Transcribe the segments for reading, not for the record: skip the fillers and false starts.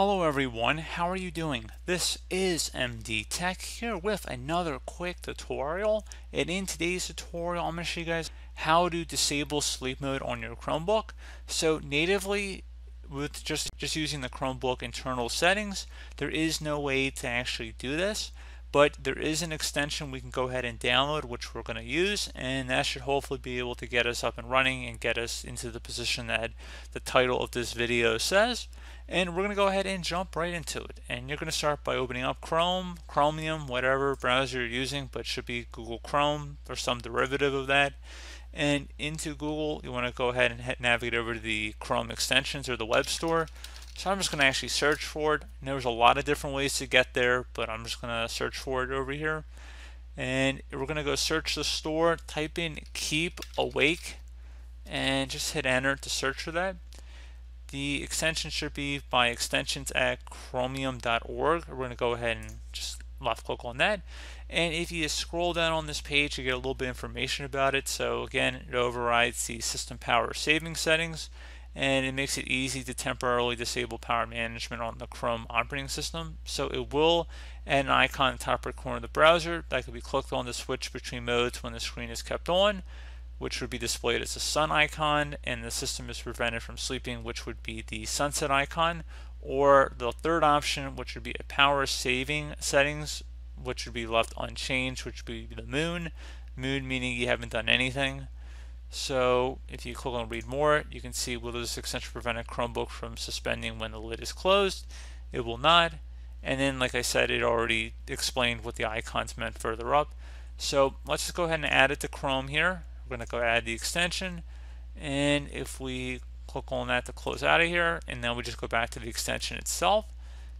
Hello everyone, how are you doing? This is MD Tech here with another quick tutorial, and in today's tutorial I'm going to show you guys how to disable sleep mode on your Chromebook. So natively with just using the Chromebook internal settings, there is no way to actually do this, but there is an extension we can go ahead and download which we're going to use, and that should hopefully be able to get us up and running and get us into the position that the title of this video says. And we're going to go ahead and jump right into it. And you're going to start by opening up Chrome, Chromium, whatever browser you're using, but it should be Google Chrome or some derivative of that. And into Google, you want to go ahead and navigate over to the Chrome extensions or the web store. So I'm just going to actually search for it. And there's a lot of different ways to get there, but I'm just going to search for it over here. And we're going to go search the store, type in Keep Awake, and just hit enter to search for that. The extension should be by extensions at chromium.org. We're going to go ahead and just left click on that. And if you scroll down on this page, you get a little bit of information about it. So again, it overrides the system power saving settings, and it makes it easy to temporarily disable power management on the Chrome operating system. So it will add an icon in the top right corner of the browser that could be clicked on to switch between modes when the screen is kept on, which would be displayed as a sun icon, and the system is prevented from sleeping, which would be the sunset icon, or the third option, which would be a power saving settings, which would be left unchanged, which would be the moon. Moon meaning you haven't done anything. So if you click on read more, you can see, will this extension prevent a Chromebook from suspending when the lid is closed? It will not. And then, like I said, it already explained what the icons meant further up. So let's just go ahead and add it to Chrome here. We're going to go add the extension, and if we click on that to close out of here, and then we just go back to the extension itself,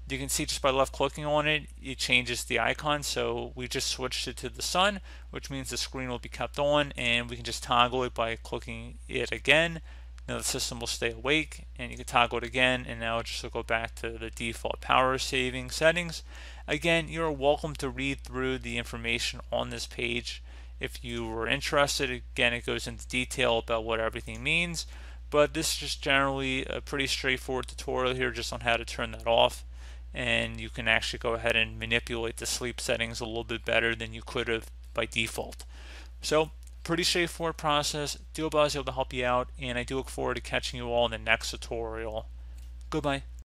you can see just by left clicking on it, it changes the icon. So we just switched it to the sun, which means the screen will be kept on, and we can just toggle it by clicking it again. Now the system will stay awake, and you can toggle it again, and now it just will go back to the default power saving settings. Again, you're welcome to read through the information on this page if you were interested. Again, it goes into detail about what everything means, but this is just generally a pretty straightforward tutorial here just on how to turn that off, and you can actually go ahead and manipulate the sleep settings a little bit better than you could have by default. So pretty straightforward process. DuoBuzz is able to help you out, and I do look forward to catching you all in the next tutorial. Goodbye.